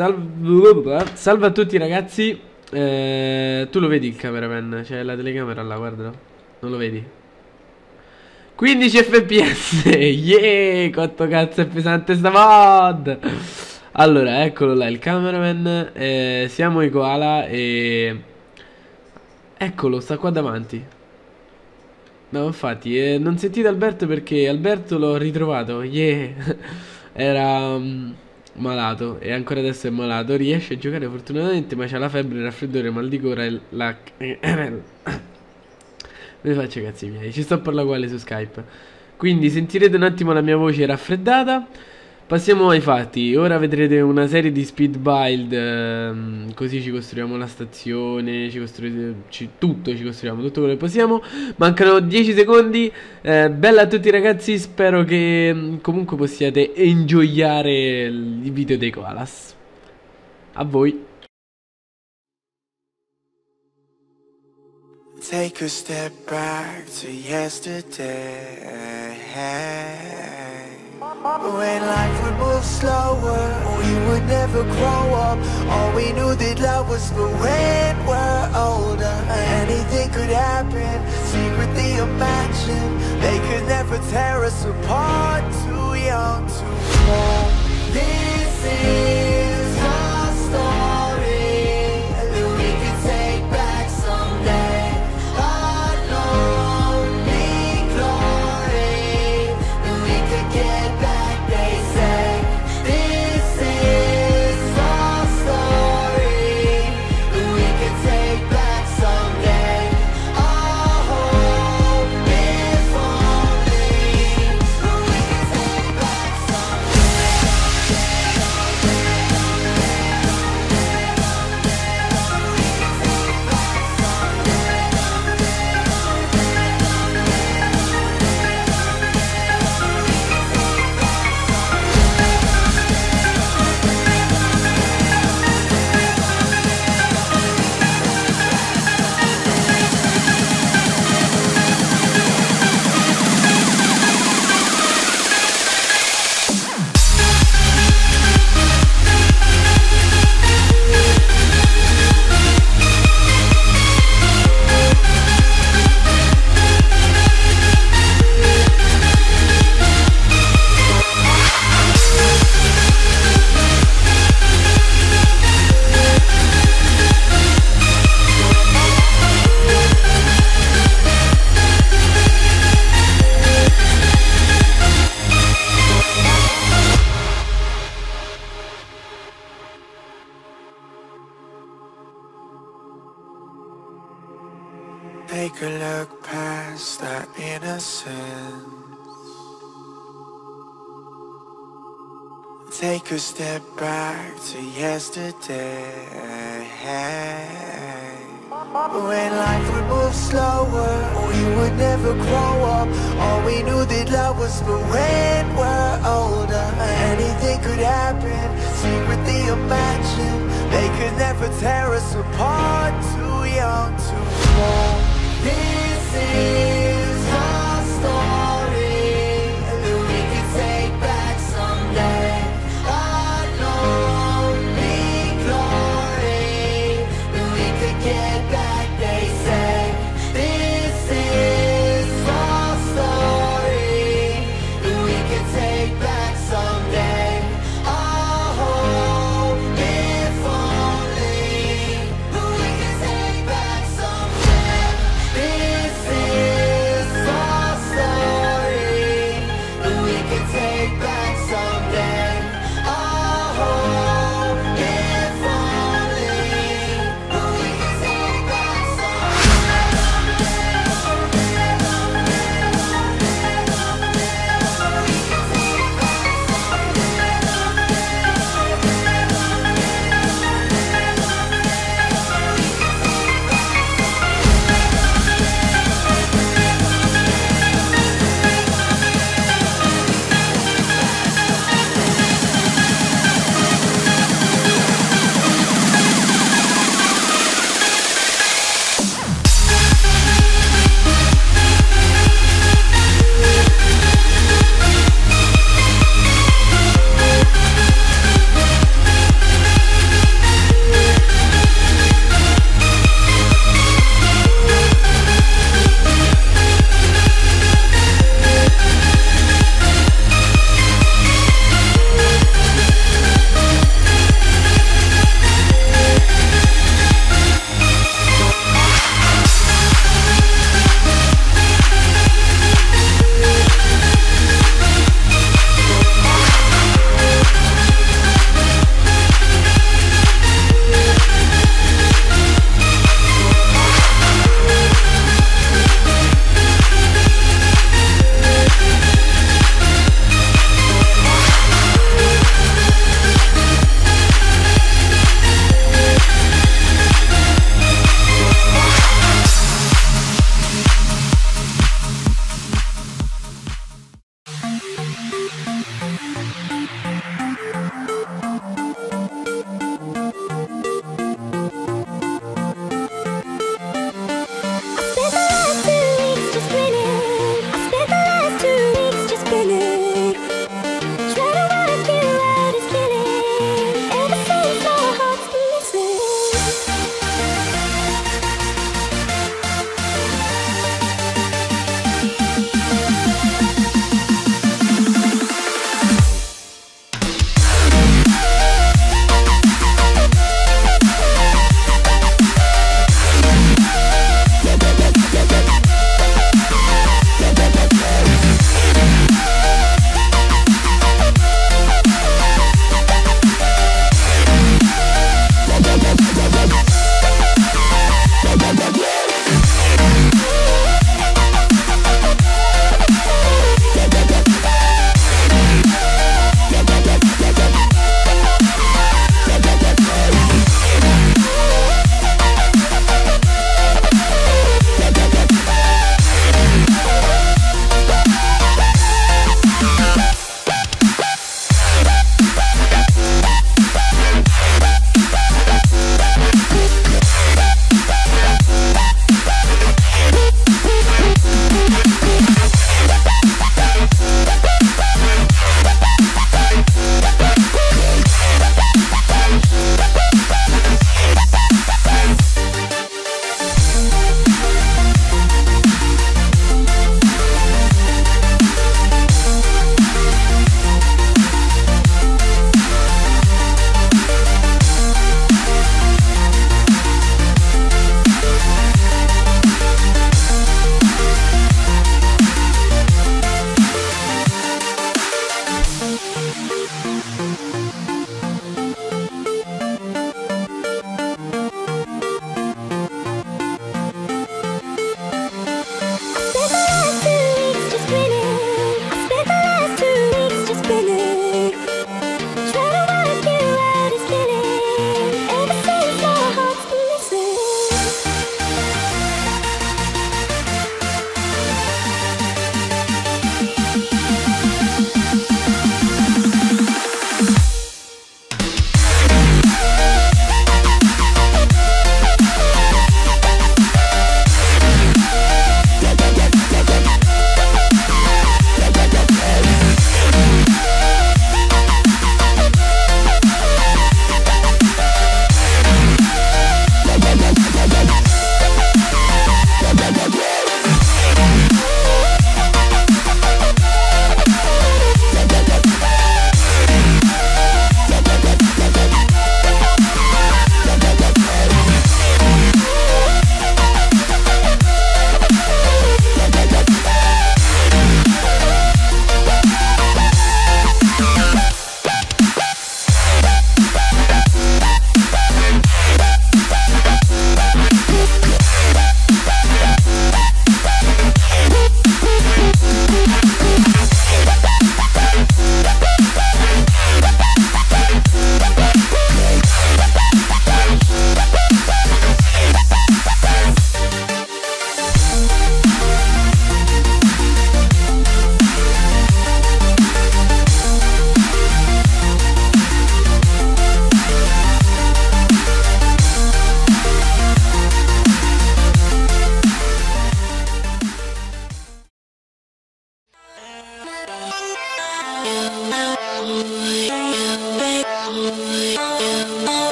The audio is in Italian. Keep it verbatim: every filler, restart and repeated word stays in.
Salve, salve a tutti ragazzi. eh, Tu lo vedi il cameraman? Cioè la telecamera là, guardalo. Non lo vedi? quindici F P S. Yeah, quanto cazzo è pesante sta mod. Allora, eccolo là il cameraman. eh, Siamo i Koala e... eccolo, sta qua davanti. No, infatti, eh, non sentite Alberto perché Alberto l'ho ritrovato. Yeah. Era um, malato e ancora adesso è malato. Riesce a giocare fortunatamente, ma c'ha la febbre, il raffreddore, il mal di gola e la... me faccio i cazzi miei. Ci sto per la quale su Skype. Quindi sentirete un attimo la mia voce raffreddata. Passiamo ai fatti. Ora vedrete una serie di speed build. ehm, Così ci costruiamo la stazione, ci costruiamo tutto, ci costruiamo tutto quello che possiamo. Mancano dieci secondi. eh, Bella a tutti ragazzi. Spero che comunque possiate enjoyare i video dei Koalas. A voi. Take a step back to yesterday. When life would move slower, we would never grow up. All we knew that love was for when we're older. Anything could happen, secretly imagine. They could never tear us apart, too young to fall. This is our story that we could take back someday. Take a look past our innocence. Take a step back to yesterday. When life would move slower, we would never grow up. All we knew that love was for when we're older. Anything could happen, secretly imagine. They could never tear us apart, too young to fall. This is our story that we can take back someday. Our lonely glory that we could get back, they say. This is our story that we can take back someday. Our hope, if only that we can take back someday.